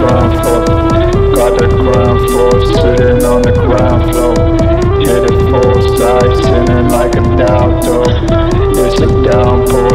ground floor. Got the ground floor, sitting on the ground floor. Hit it full size, sitting like a down door. It's a downpour.